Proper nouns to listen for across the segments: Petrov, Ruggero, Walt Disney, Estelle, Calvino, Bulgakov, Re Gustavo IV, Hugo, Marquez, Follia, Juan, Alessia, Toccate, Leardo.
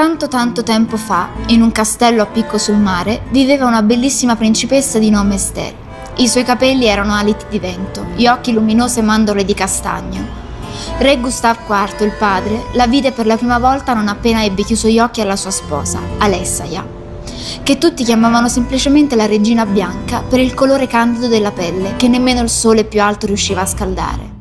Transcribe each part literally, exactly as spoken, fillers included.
Tanto tanto tempo fa, in un castello a picco sul mare, viveva una bellissima principessa di nome Estelle. I suoi capelli erano aliti di vento, gli occhi luminose mandorle di castagno. Re Gustavo quarto, il padre, la vide per la prima volta non appena ebbe chiuso gli occhi alla sua sposa, Alessia, che tutti chiamavano semplicemente la regina bianca per il colore candido della pelle che nemmeno il sole più alto riusciva a scaldare.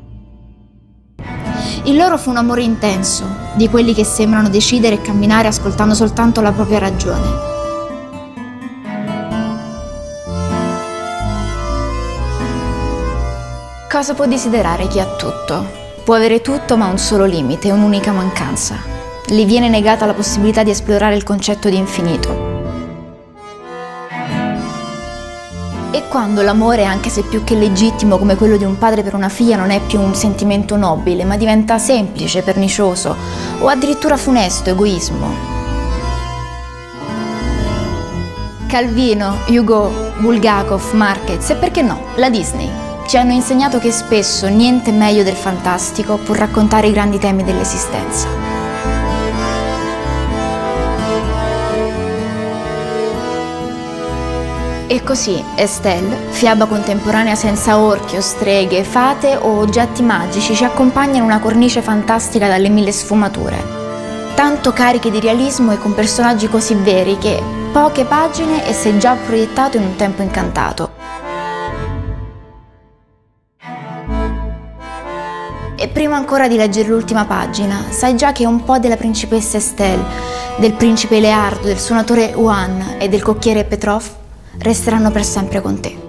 Il loro fu un amore intenso, di quelli che sembrano decidere e camminare ascoltando soltanto la propria ragione. Cosa può desiderare chi ha tutto? Può avere tutto ma un solo limite, un'unica mancanza. Gli viene negata la possibilità di esplorare il concetto di infinito. E quando l'amore, anche se più che legittimo come quello di un padre per una figlia, non è più un sentimento nobile, ma diventa semplice, pernicioso o addirittura funesto, egoismo. Calvino, Hugo, Bulgakov, Marquez e perché no, la Disney ci hanno insegnato che spesso niente meglio del fantastico può raccontare i grandi temi dell'esistenza. E così Estelle, fiaba contemporanea senza orchio, streghe, fate o oggetti magici, ci accompagna in una cornice fantastica dalle mille sfumature. Tanto cariche di realismo e con personaggi così veri che poche pagine e sei già proiettato in un tempo incantato. E prima ancora di leggere l'ultima pagina, sai già che un po' della principessa Estelle, del principe Leardo, del suonatore Juan e del cocchiere Petrov resteranno per sempre con te.